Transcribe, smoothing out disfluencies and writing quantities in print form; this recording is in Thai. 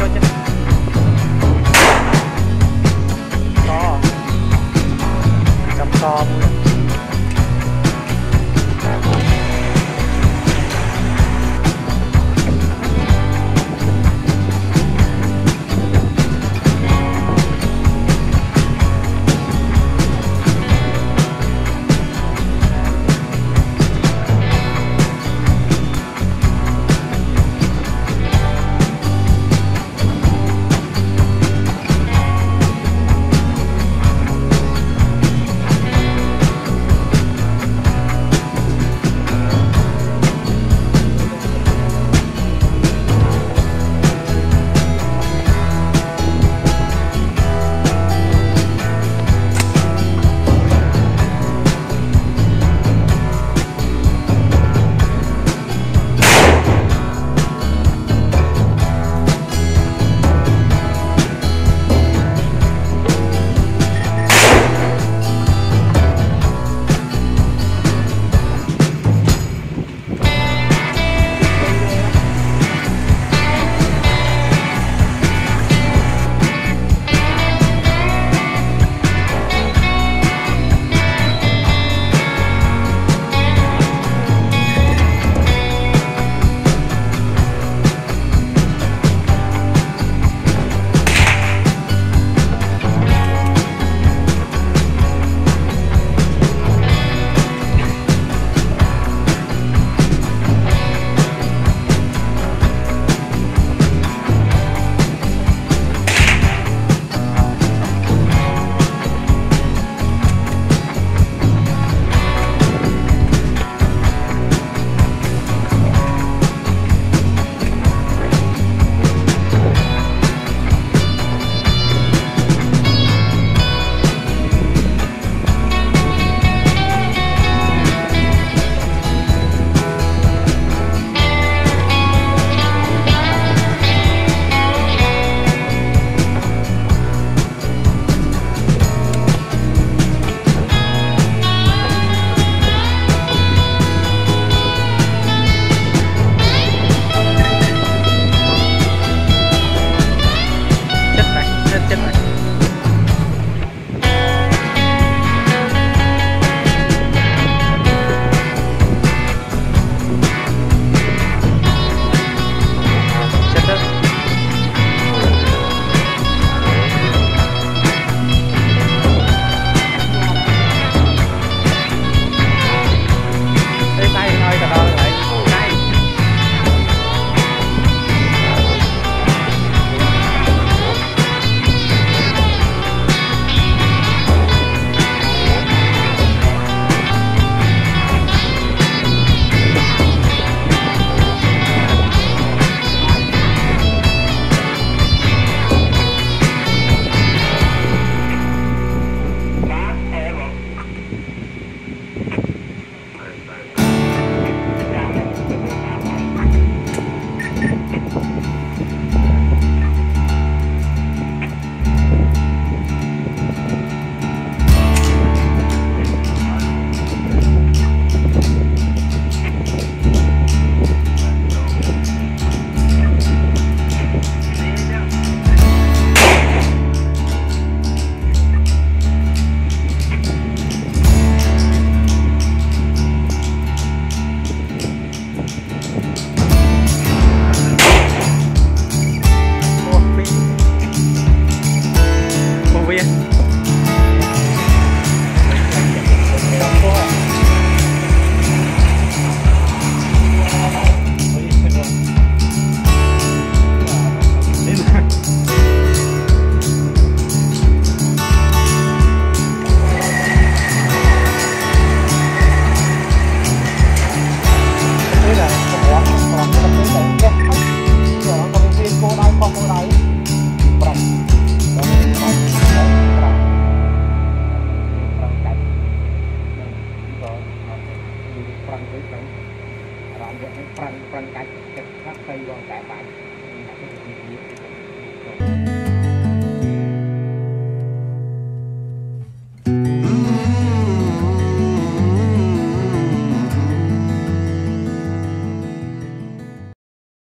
ก็จะ